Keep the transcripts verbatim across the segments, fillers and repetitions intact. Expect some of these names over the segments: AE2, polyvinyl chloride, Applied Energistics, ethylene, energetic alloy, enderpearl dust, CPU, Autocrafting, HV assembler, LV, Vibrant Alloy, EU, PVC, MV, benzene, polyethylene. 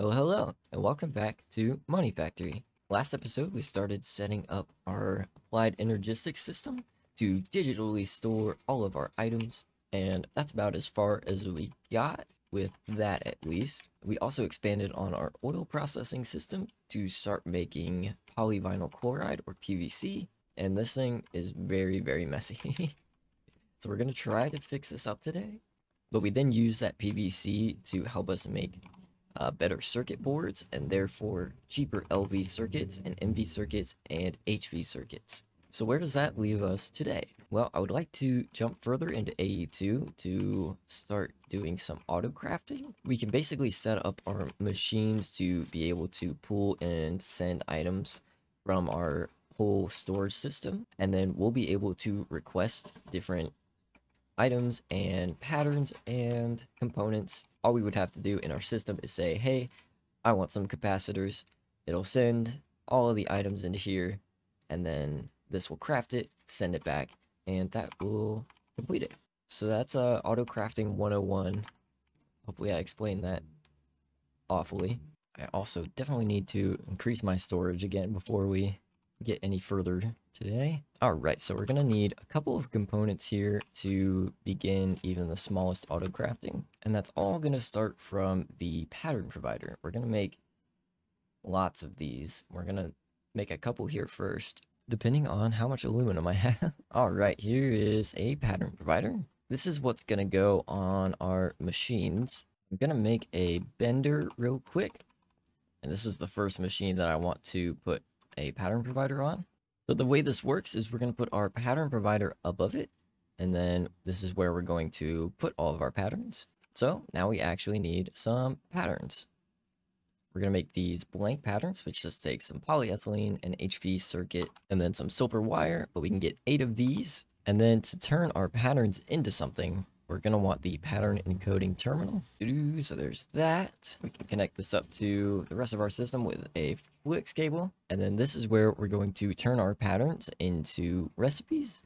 Hello, hello, and welcome back to Money Factory. Last episode, we started setting up our Applied Energistics system to digitally store all of our items, and that's about as far as we got with that at least. We also expanded on our oil processing system to start making polyvinyl chloride, or P V C, and this thing is very, very messy. So we're going to try to fix this up today, but we then use that P V C to help us make Uh, better circuit boards, and therefore cheaper L V circuits and M V circuits and H V circuits. So where does that leave us today? Well, I would like to jump further into A E two to start doing some auto crafting. We can basically set up our machines to be able to pull and send items from our whole storage system, and then we'll be able to request different items and patterns and components. All we would have to do in our system is say, hey, I want some capacitors. It'll send all of the items into here, and then this will craft it, send it back, and that will complete it. So that's uh, auto crafting one oh one. Hopefully I explained that awfully. I also definitely need to increase my storage again before we get any further today. All right, so we're gonna need a couple of components here to begin even the smallest auto crafting, and that's all gonna start from the pattern provider. We're gonna make lots of these. We're gonna make a couple here first, depending on how much aluminum I have. All right, here is a pattern provider. This is what's gonna go on our machines. I'm gonna make a bender real quick, and this is the first machine that I want to put a pattern provider on. So the way this works is we're going to put our pattern provider above it, and then this is where we're going to put all of our patterns. So now we actually need some patterns. We're going to make these blank patterns, which just takes some polyethylene, an H V circuit, and then some silver wire, but we can get eight of these. And then to turn our patterns into something, we're going to want the pattern encoding terminal. So there's that. We can connect this up to the rest of our system with a flux cable. And then this is where we're going to turn our patterns into recipes.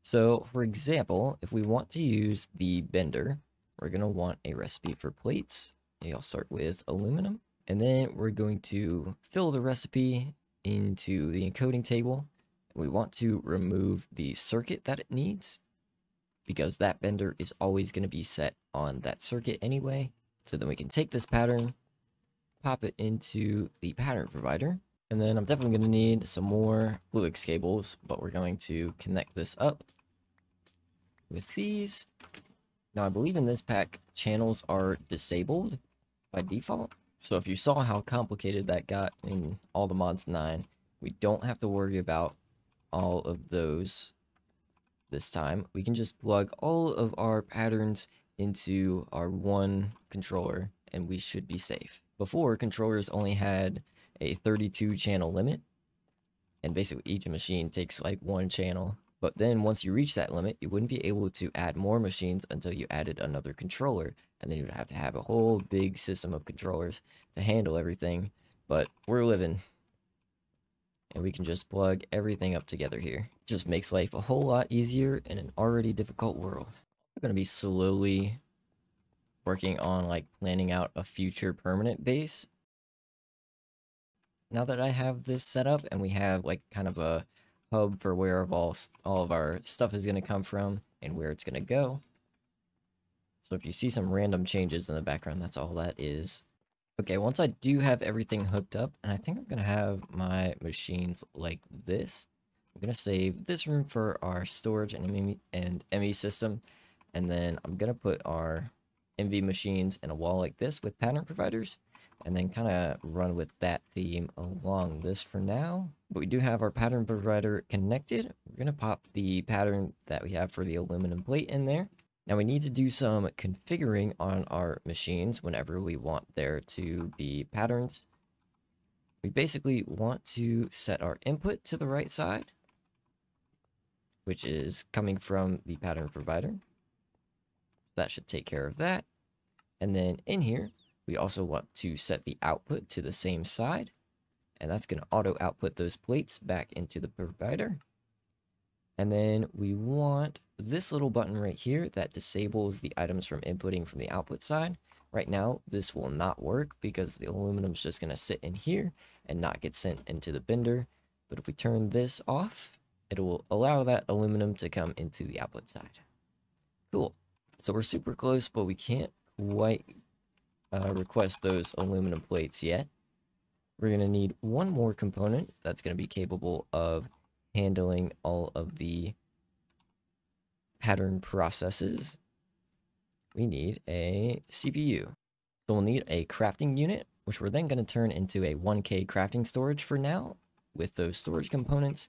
So for example, if we want to use the bender, we're going to want a recipe for plates. And I'll start with aluminum. And then we're going to fill the recipe into the encoding table. We want to remove the circuit that it needs, because that bender is always going to be set on that circuit anyway. So then we can take this pattern, pop it into the pattern provider, and then I'm definitely going to need some more flux cables, but we're going to connect this up with these. Now I believe in this pack, channels are disabled by default. So if you saw how complicated that got in all the mods nine, we don't have to worry about all of those. This time, we can just plug all of our patterns into our one controller, and we should be safe. Before, controllers only had a thirty-two channel limit, and basically each machine takes like one channel. But then once you reach that limit, you wouldn't be able to add more machines until you added another controller, and then you'd have to have a whole big system of controllers to handle everything. But we're living. And we can just plug everything up together here. Just makes life a whole lot easier in an already difficult world. I'm going to be slowly working on like planning out a future permanent base. Now that I have this set up and we have like kind of a hub for where of all, all of our stuff is going to come from and where it's going to go. So if you see some random changes in the background, that's all that is. Okay, once I do have everything hooked up, and I think I'm going to have my machines like this. I'm going to save this room for our storage and M E system, and then I'm going to put our M V machines in a wall like this with pattern providers, and then kind of run with that theme along this for now. But we do have our pattern provider connected. We're going to pop the pattern that we have for the aluminum plate in there. Now we need to do some configuring on our machines whenever we want there to be patterns. We basically want to set our input to the right side, which is coming from the pattern provider. That should take care of that. And then in here, we also want to set the output to the same side, and that's going to auto output those plates back into the provider. And then we want this little button right here that disables the items from inputting from the output side. Right now, this will not work because the aluminum is just going to sit in here and not get sent into the bender. But if we turn this off, it will allow that aluminum to come into the output side. Cool. So we're super close, but we can't quite uh, request those aluminum plates yet. We're going to need one more component that's going to be capable of handling all of the pattern processes. We need a C P U. So we'll need a crafting unit, which we're then going to turn into a one K crafting storage for now with those storage components.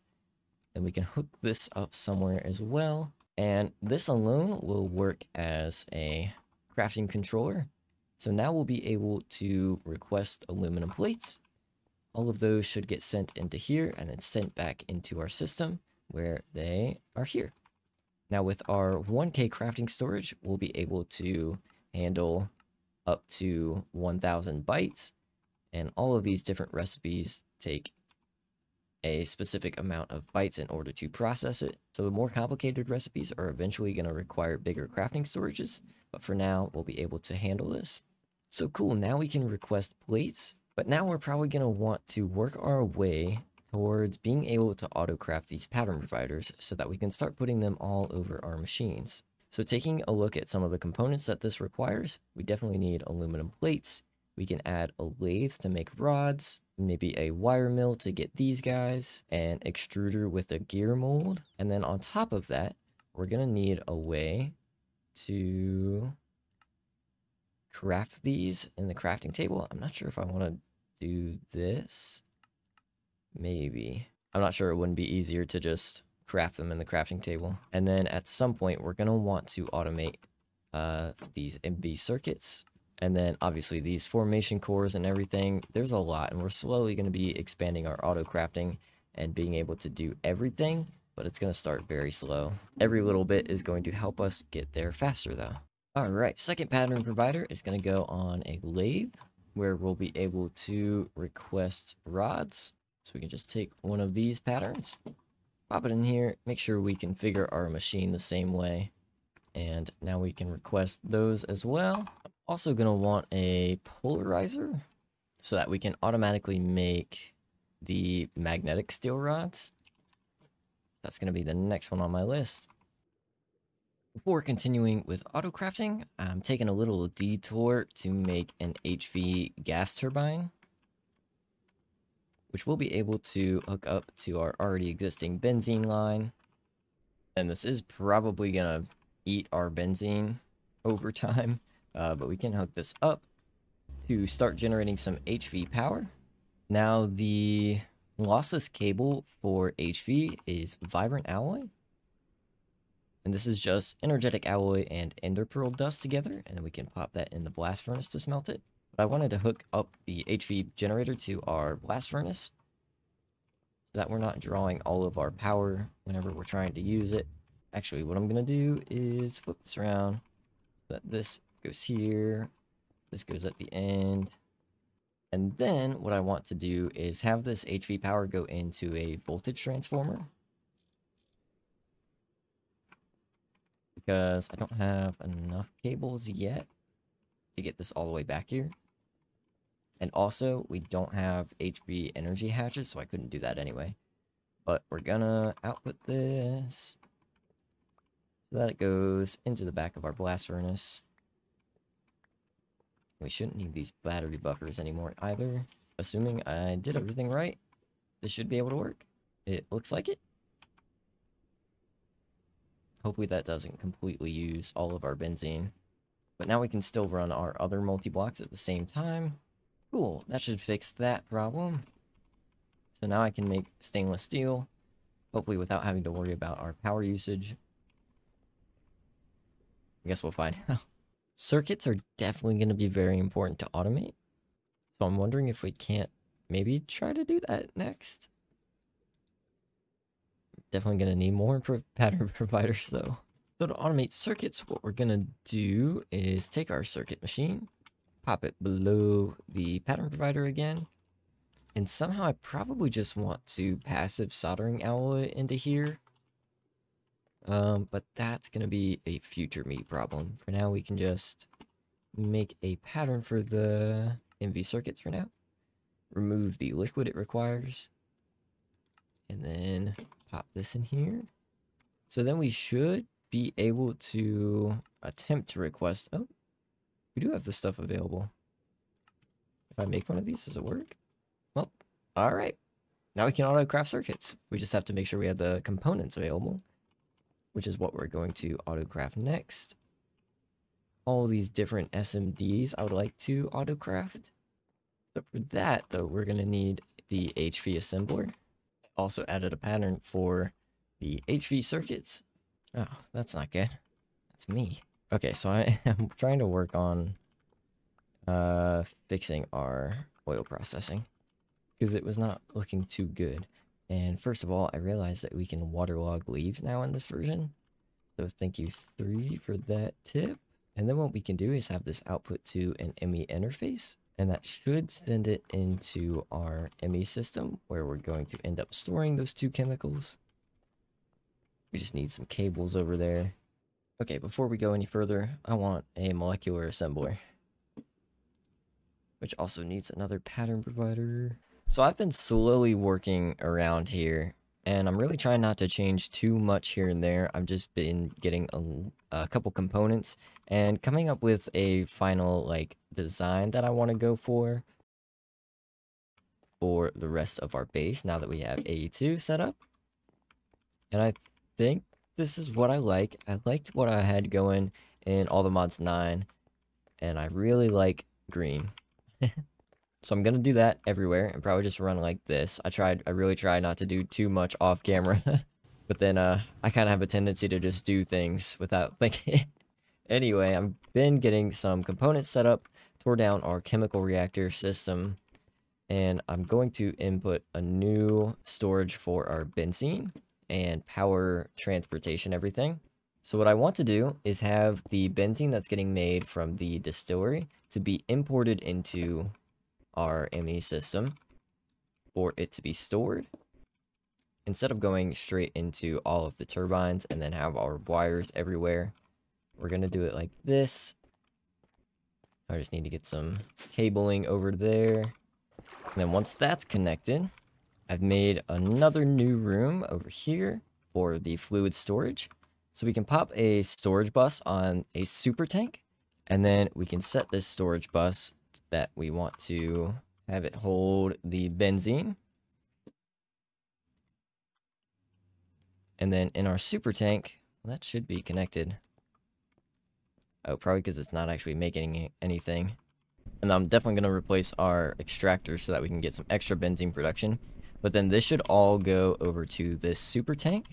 And we can hook this up somewhere as well. And this alone will work as a crafting controller. So now we'll be able to request aluminum plates. All of those should get sent into here and then sent back into our system where they are here. Now with our one K crafting storage, we'll be able to handle up to one thousand bytes, and all of these different recipes take a specific amount of bytes in order to process it. So the more complicated recipes are eventually going to require bigger crafting storages, but for now we'll be able to handle this. So cool, now we can request plates, but now we're probably going to want to work our way towards being able to auto-craft these pattern providers so that we can start putting them all over our machines. So taking a look at some of the components that this requires, we definitely need aluminum plates. We can add a lathe to make rods, maybe a wire mill to get these guys, an extruder with a gear mold. And then on top of that, we're gonna need a way to craft these in the crafting table. I'm not sure if I wanna do this. Maybe. I'm not sure, it wouldn't be easier to just craft them in the crafting table. And then at some point, we're going to want to automate uh, these M V circuits. And then obviously these formation cores and everything, there's a lot. And we're slowly going to be expanding our auto crafting and being able to do everything, but it's going to start very slow. Every little bit is going to help us get there faster though. All right, second pattern provider is going to go on a lathe where we'll be able to request rods. So we can just take one of these patterns, pop it in here, make sure we configure our machine the same way. And now we can request those as well. I'm also going to want a polarizer so that we can automatically make the magnetic steel rods. That's going to be the next one on my list. Before continuing with auto crafting, I'm taking a little detour to make an H V gas turbine, which we'll be able to hook up to our already existing benzene line. And this is probably gonna eat our benzene over time, uh, but we can hook this up to start generating some H V power. Now the lossless cable for H V is Vibrant Alloy. And this is just energetic alloy and enderpearl dust together, and then we can pop that in the blast furnace to smelt it. I wanted to hook up the H V generator to our blast furnace so that we're not drawing all of our power whenever we're trying to use it. Actually, what I'm going to do is flip this around so that this goes here, this goes at the end. And then what I want to do is have this H V power go into a voltage transformer, because I don't have enough cables yet to get this all the way back here. And also, we don't have H V energy hatches, so I couldn't do that anyway. But we're gonna output this so that it goes into the back of our blast furnace. We shouldn't need these battery buffers anymore either. Assuming I did everything right, this should be able to work. It looks like it. Hopefully that doesn't completely use all of our benzene. But now we can still run our other multi-blocks at the same time. Cool, that should fix that problem. So now I can make stainless steel, hopefully without having to worry about our power usage. I guess we'll find out. Circuits are definitely going to be very important to automate. So I'm wondering if we can't maybe try to do that next. Definitely going to need more pattern providers though. So to automate circuits, what we're going to do is take our circuit machine, pop it below the pattern provider again, and somehow I probably just want to passive soldering alloy into here, um, but that's going to be a future me problem. For now, we can just make a pattern for the M V circuits for now. Remove the liquid it requires. And then pop this in here. So then we should be able to attempt to request... Oh, we do have this stuff available. If I make one of these, does it work? Well, all right. Now we can auto craft circuits. We just have to make sure we have the components available, which is what we're going to auto craft next. All these different S M Ds I would like to auto craft. But for that, though, we're going to need the H V assembler. Also added a pattern for the H V circuits. Oh, that's not good. That's me. Okay, so I am trying to work on uh, fixing our oil processing because it was not looking too good. And first of all, I realized that we can waterlog leaves now in this version. So thank you three for that tip. And then what we can do is have this output to an M E interface. And that should send it into our M E system where we're going to end up storing those two chemicals. We just need some cables over there. Okay, before we go any further, I want a molecular assembler, which also needs another pattern provider. So I've been slowly working around here, and I'm really trying not to change too much here and there. I've just been getting a, a couple components and coming up with a final like design that I want to go for for the rest of our base now that we have A E two set up. And I think this is what I like. I liked what I had going in All the Mods nine, and I really like green. So I'm going to do that everywhere and probably just run like this. I tried, I really tried not to do too much off camera, but then uh, I kind of have a tendency to just do things without thinking. Anyway, I've been getting some components set up, tore down our chemical reactor system, and I'm going to input a new storage for our benzene and power transportation, everything. So what I want to do is have the benzene that's getting made from the distillery to be imported into our M E system for it to be stored instead of going straight into all of the turbines and then have our wires everywhere. We're going to do it like this. I just need to get some cabling over there. And then once that's connected, I've made another new room over here for the fluid storage. So we can pop a storage bus on a super tank, and then we can set this storage bus that we want to have it hold the benzene. And then in our super tank, well, that should be connected. Oh, probably because it's not actually making anything. And I'm definitely going to replace our extractor so that we can get some extra benzene production. But then this should all go over to this super tank.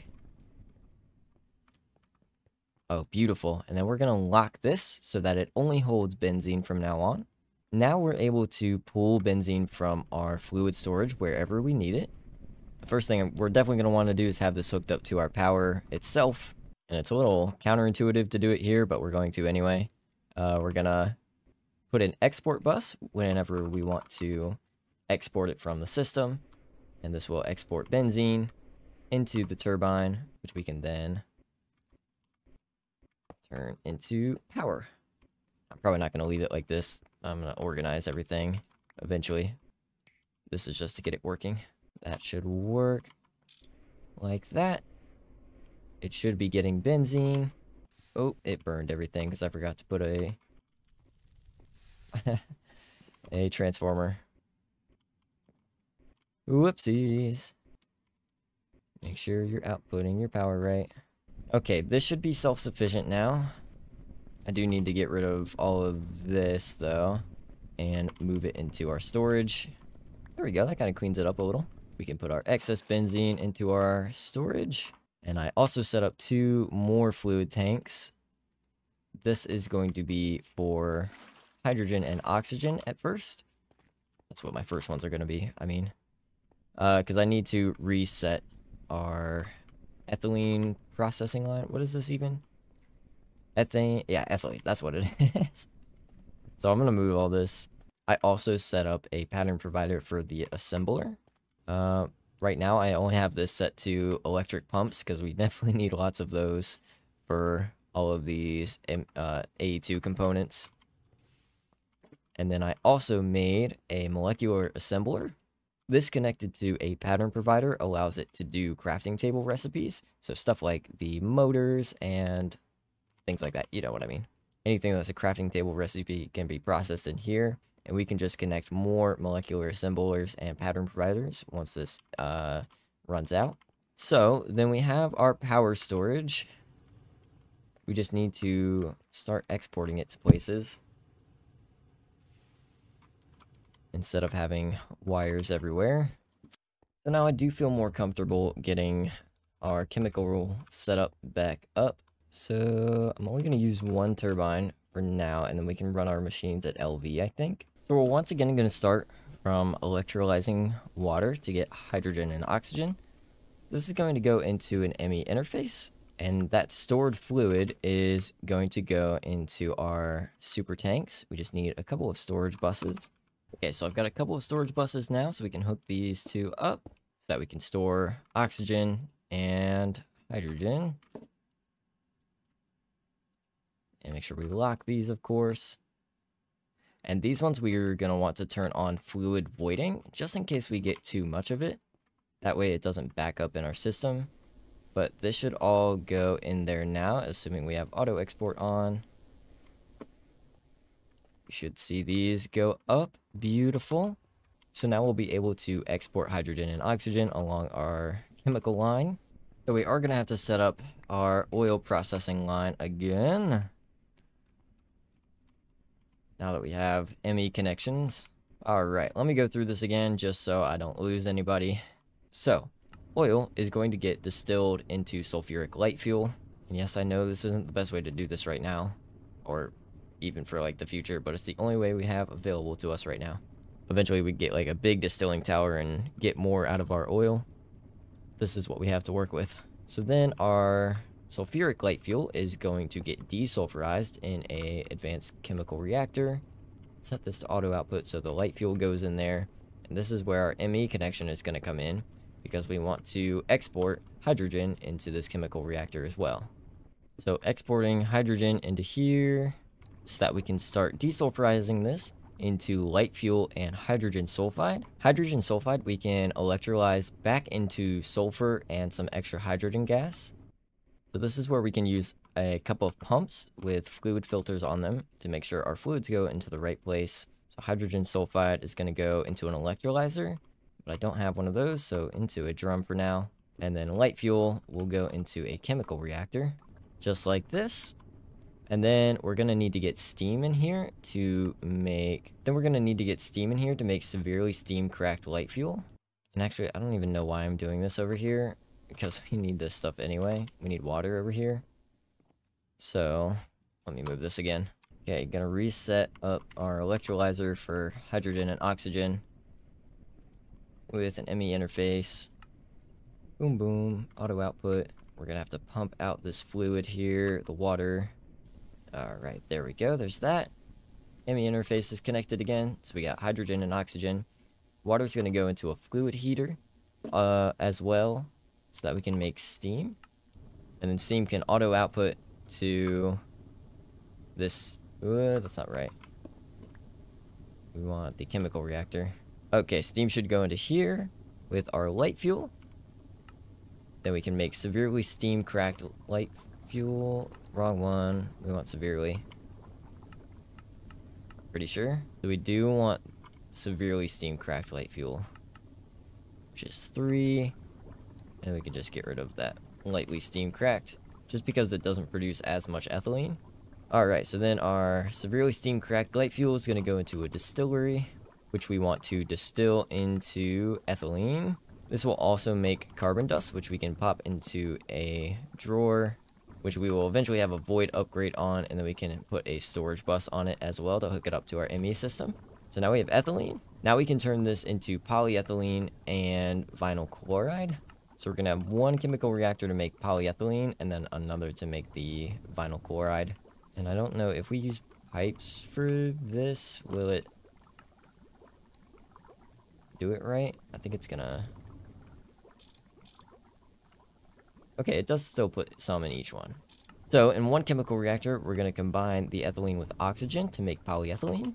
Oh, beautiful. And then we're going to lock this so that it only holds benzene from now on. Now we're able to pull benzene from our fluid storage wherever we need it. The first thing we're definitely going to want to do is have this hooked up to our power itself. And it's a little counterintuitive to do it here, but we're going to anyway. Uh, we're going to put an export bus whenever we want to export it from the system. And this will export benzene into the turbine, which we can then turn into power. I'm probably not going to leave it like this. I'm going to organize everything eventually. This is just to get it working. That should work like that. It should be getting benzene. Oh, it burned everything because I forgot to put a, a transformer. Whoopsies. Make sure you're outputting your power right. Okay, this should be self-sufficient now. I do need to get rid of all of this, though, and move it into our storage. There we go. That kind of cleans it up a little. We can put our excess benzene into our storage. And I also set up two more fluid tanks. This is going to be for hydrogen and oxygen at first. That's what my first ones are going to be, I mean. Because uh, I need to reset our ethylene processing line. What is this even? Ethane, yeah, ethylene, that's what it is. So I'm going to move all this. I also set up a pattern provider for the assembler. Uh, right now, I only have this set to electric pumps because we definitely need lots of those for all of these uh, A E two components. And then I also made a molecular assembler. This connected to a pattern provider allows it to do crafting table recipes. So stuff like the motors and things like that. You know what I mean. Anything that's a crafting table recipe can be processed in here. And we can just connect more molecular assemblers and pattern providers once this uh, runs out. So then we have our power storage. We just need to start exporting it to places, instead of having wires everywhere. So now I do feel more comfortable getting our chemical setup back up. So I'm only gonna use one turbine for now, and then we can run our machines at L V, I think. So we're once again gonna start from electrolyzing water to get hydrogen and oxygen. This is going to go into an M E interface, and that stored fluid is going to go into our super tanks. We just need a couple of storage buses. Okay, so I've got a couple of storage buses now, so we can hook these two up so that we can store oxygen and hydrogen. And make sure we lock these, of course. And these ones we're going to want to turn on fluid voiding, just in case we get too much of it. That way it doesn't back up in our system. But this should all go in there now, assuming we have auto export on. You should see these go up. Beautiful. So now we'll be able to export hydrogen and oxygen along our chemical line. So we are going to have to set up our oil processing line again. Now that we have M E connections. All right, let me go through this again just so I don't lose anybody. So oil is going to get distilled into sulfuric light fuel. And yes, I know this isn't the best way to do this right now, or even for like the future, but it's the only way we have available to us right now. Eventually we get like a big distilling tower and get more out of our oil. This is what we have to work with. So then our sulfuric light fuel is going to get desulfurized in a advanced chemical reactor. Set this to auto output so the light fuel goes in there. And this is where our M E connection is going to come in, because we want to export hydrogen into this chemical reactor as well. So exporting hydrogen into here, so that we can start desulfurizing this into light fuel and hydrogen sulfide. Hydrogen sulfide we can electrolyze back into sulfur and some extra hydrogen gas. So this is where we can use a couple of pumps with fluid filters on them to make sure our fluids go into the right place. So hydrogen sulfide is going to go into an electrolyzer, but I don't have one of those, so into a drum for now. And then light fuel will go into a chemical reactor, just like this. And then we're going to need to get steam in here to make... Then we're going to need to get steam in here to make severely steam-cracked light fuel. And actually, I don't even know why I'm doing this over here, because we need this stuff anyway. We need water over here. So, let me move this again. Okay, going to reset up our electrolyzer for hydrogen and oxygen with an M E interface. Boom, boom. Auto output. We're going to have to pump out this fluid here, the water... All right, there we go. There's that. M E interface is connected again. So we got hydrogen and oxygen. Water's going to go into a fluid heater uh, as well, so that we can make steam. And then steam can auto output to this. Uh, that's not right. We want the chemical reactor. Okay, steam should go into here with our light fuel. Then we can make severely steam cracked light fuel. Wrong one. We want severely. Pretty sure. So we do want severely steam cracked light fuel, which is three. And we can just get rid of that lightly steam cracked, just because it doesn't produce as much ethylene. Alright, so then our severely steam cracked light fuel is going to go into a distillery, which we want to distill into ethylene. This will also make carbon dust, which we can pop into a drawer, which we will eventually have a void upgrade on, and then we can put a storage bus on it as well to hook it up to our M E system. So now we have ethylene. Now we can turn this into polyethylene and vinyl chloride. So we're going to have one chemical reactor to make polyethylene, and then another to make the vinyl chloride. And I don't know, if we use pipes for this, will it do it right? I think it's going to... Okay, it does still put some in each one. So in one chemical reactor, we're going to combine the ethylene with oxygen to make polyethylene.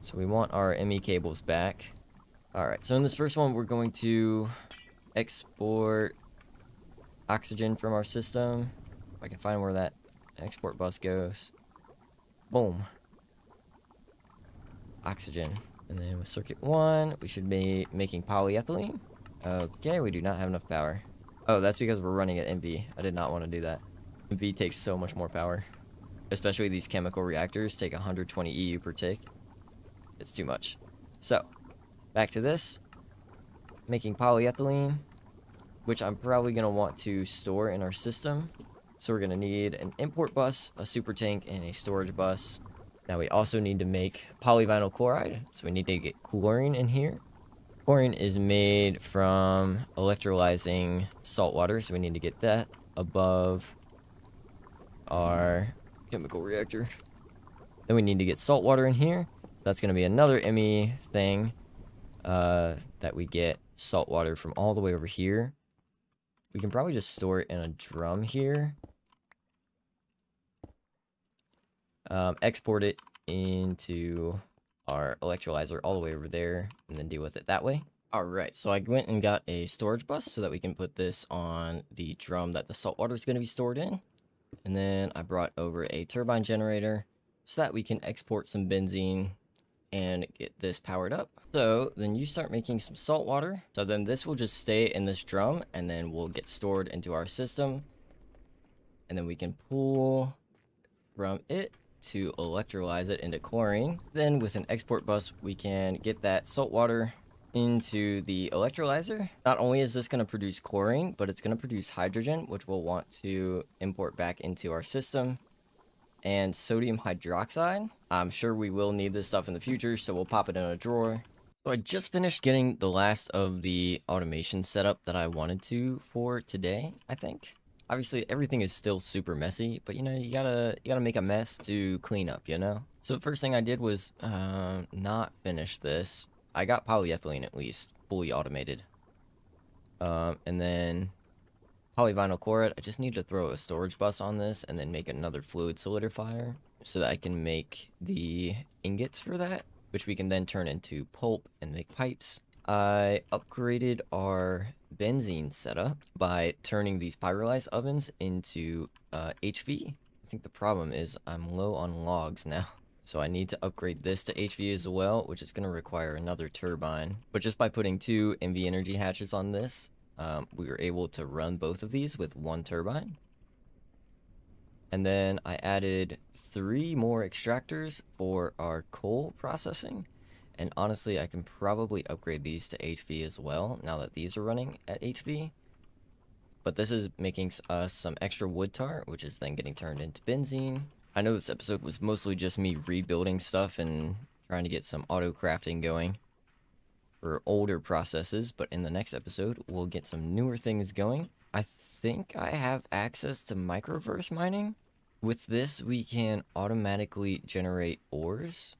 So we want our M E cables back. Alright, so in this first one, we're going to export oxygen from our system. If I can find where that export bus goes. Boom. Oxygen. And then with circuit one, we should be making polyethylene. Okay, we do not have enough power. Oh, that's because we're running at M V. I did not want to do that. M V takes so much more power. Especially these chemical reactors take one hundred twenty E U per tick. It's too much. So, back to this. Making polyethylene, which I'm probably going to want to store in our system. So we're going to need an import bus, a super tank, and a storage bus. Now we also need to make polyvinyl chloride, so we need to get chlorine in here. Chlorine is made from electrolyzing salt water, so we need to get that above our chemical reactor. Then we need to get salt water in here. That's going to be another M E thing, uh, that we get salt water from all the way over here. We can probably just store it in a drum here. Um, export it into our electrolyzer all the way over there and then deal with it that way. Alright, so I went and got a storage bus so that we can put this on the drum that the salt water is going to be stored in. And then I brought over a turbine generator so that we can export some benzene and get this powered up. So then you start making some salt water. So then this will just stay in this drum and then we'll get stored into our system. And then we can pull from it to electrolyze it into chlorine. Then with an export bus, we can get that salt water into the electrolyzer. Not only is this going to produce chlorine, but it's going to produce hydrogen, which we'll want to import back into our system, and sodium hydroxide. I'm sure we will need this stuff in the future, so we'll pop it in a drawer. So I just finished getting the last of the automation setup that I wanted to for today, I think. Obviously, everything is still super messy, but you know, you gotta you gotta make a mess to clean up, you know? So the first thing I did was uh, not finish this. I got polyethylene, at least, fully automated. Um, and then polyvinyl chloride, I just need to throw a storage bus on this and then make another fluid solidifier so that I can make the ingots for that, which we can then turn into pulp and make pipes. I upgraded our benzene setup by turning these pyrolyze ovens into uh, H V. I think the problem is I'm low on logs now, so I need to upgrade this to H V as well, which is going to require another turbine. But just by putting two M V energy hatches on this, um, we were able to run both of these with one turbine. And then I added three more extractors for our coal processing. And honestly, I can probably upgrade these to H V as well, now that these are running at H V. But this is making us some extra wood tar, which is then getting turned into benzene. I know this episode was mostly just me rebuilding stuff and trying to get some auto-crafting going for older processes, but in the next episode, we'll get some newer things going. I think I have access to microverse mining. With this, we can automatically generate ores.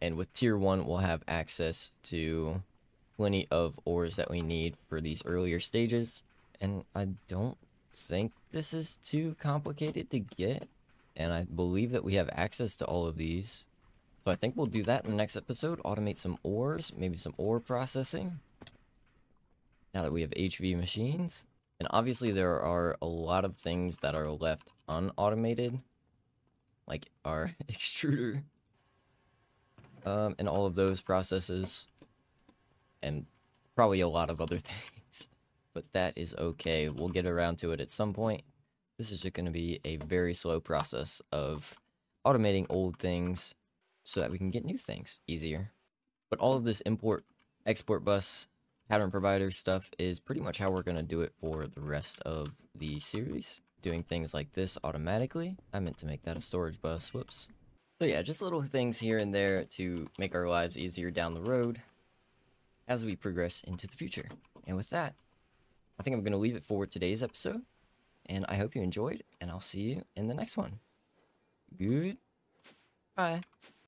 And with tier one, we'll have access to plenty of ores that we need for these earlier stages. And I don't think this is too complicated to get. And I believe that we have access to all of these. So I think we'll do that in the next episode. Automate some ores, maybe some ore processing. Now that we have H V machines. And obviously there are a lot of things that are left unautomated. Like our extruder. Um, and all of those processes, and probably a lot of other things, but that is okay. We'll get around to it at some point. This is just going to be a very slow process of automating old things so that we can get new things easier. But all of this import, export bus, pattern provider stuff is pretty much how we're going to do it for the rest of the series. Doing things like this automatically. I meant to make that a storage bus, whoops. So yeah, just little things here and there to make our lives easier down the road as we progress into the future. And with that, I think I'm going to leave it for today's episode. And I hope you enjoyed, and I'll see you in the next one. Goodbye.